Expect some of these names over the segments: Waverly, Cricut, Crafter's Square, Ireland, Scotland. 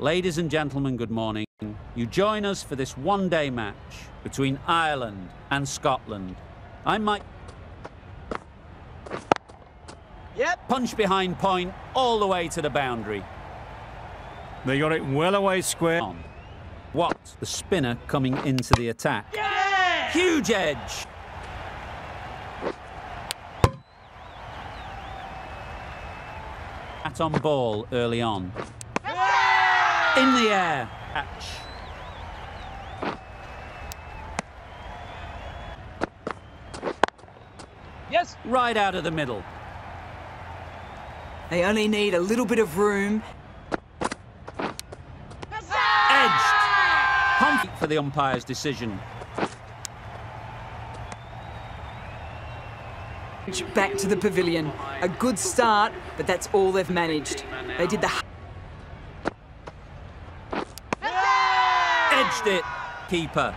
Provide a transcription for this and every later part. Ladies and gentlemen, good morning. You join us for this one-day match between Ireland and Scotland. I'm Mike. Yep. Punch behind point all the way to the boundary. They got it well away square. What? The spinner coming into the attack. Yeah! Huge edge. At on ball early on. Yeah! In the air. Catch. Yes. Right out of the middle. They only need a little bit of room. Edged. For the umpire's decision. Back to the pavilion. A good start, but that's all they've managed. They did the... Edged it. Keeper.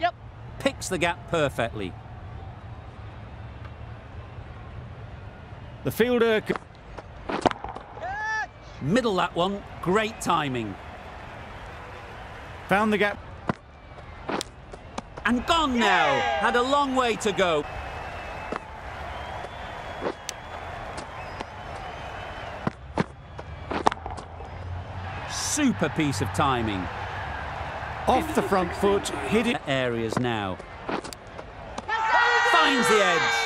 Yep. Picks the gap perfectly. The fielder... Middle that one. Great timing. Found the gap. And gone now. Yeah. Had a long way to go. Super piece of timing. Off the front foot, hit it. Areas now. Finds the edge.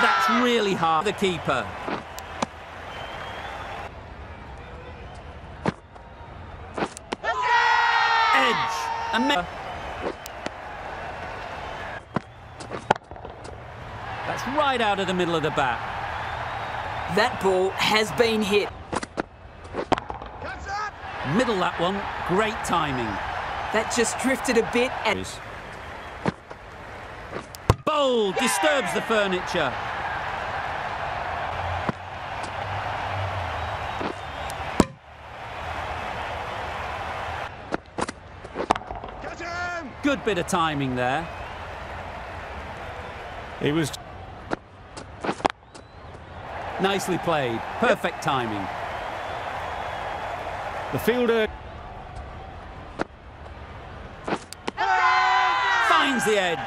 That's really hard. The keeper. That's right out of the middle of the bat. That ball has been hit. Middle that one. Great timing. That just drifted a bit and... Bowl disturbs the furniture. Good bit of timing there. It was nicely played. Perfect timing. The fielder finds the edge.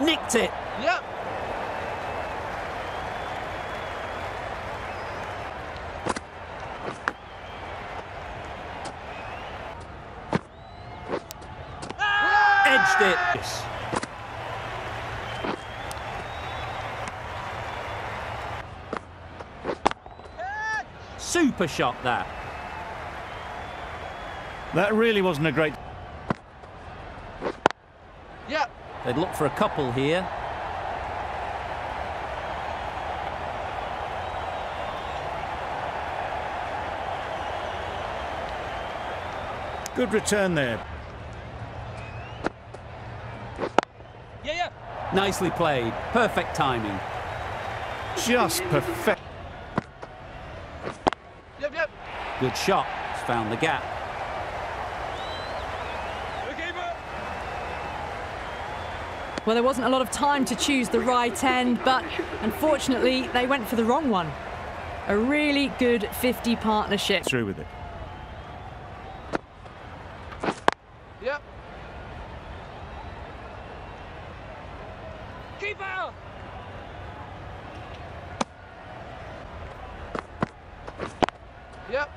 Nicked it. Yep. Ah! Edged it. Yes. Edge. Super shot that. That really wasn't a great. Yep. They'd look for a couple here. Good return there. Yeah, yeah. Nicely played. Perfect timing. Just perfect. Yep, yep. Good shot. Found the gap. Well, there wasn't a lot of time to choose the right end, but unfortunately, they went for the wrong one. A really good 50 partnership. Through with it. Yep. Keeper! Yep.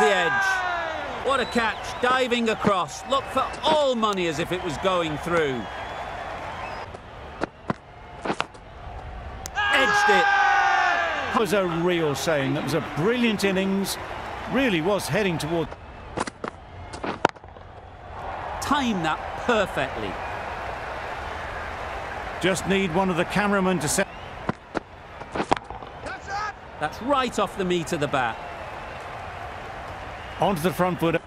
The edge. What a catch, diving across. Look for all money as if it was going through. Edged it. That was a real saying. That was a brilliant innings. Really was heading towards... timed that perfectly. Just need one of the cameramen to set. That's right off the meat of the bat. Onto the front foot.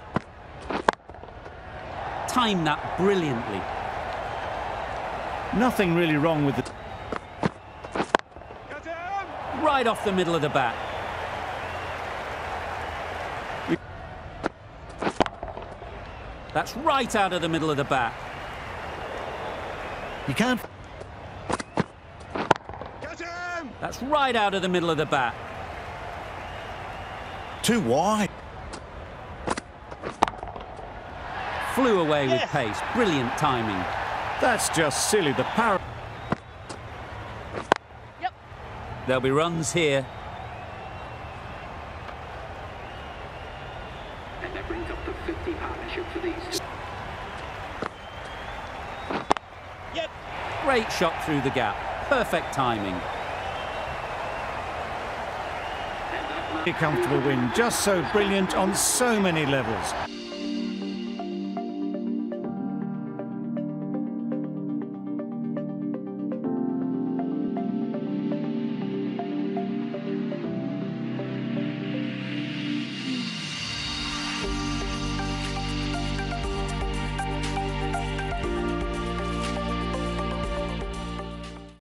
Timed that brilliantly. Nothing really wrong with the... Right off the middle of the bat. That's right out of the middle of the bat. You can't... Get him! That's right out of the middle of the bat. Too wide. Flew away with pace. Brilliant timing. That's just silly. The power. Yep. There'll be runs here. And that brings up the 50 partnership for these two. Yep. Great shot through the gap. Perfect timing. A comfortable win. Just so brilliant on so many levels.